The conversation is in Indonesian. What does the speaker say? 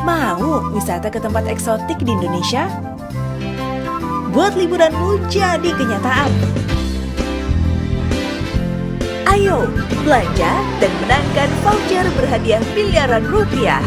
Mau wisata ke tempat eksotik di Indonesia? Buat liburanmu jadi kenyataan. Ayo, belanja dan menangkan voucher berhadiah miliaran rupiah.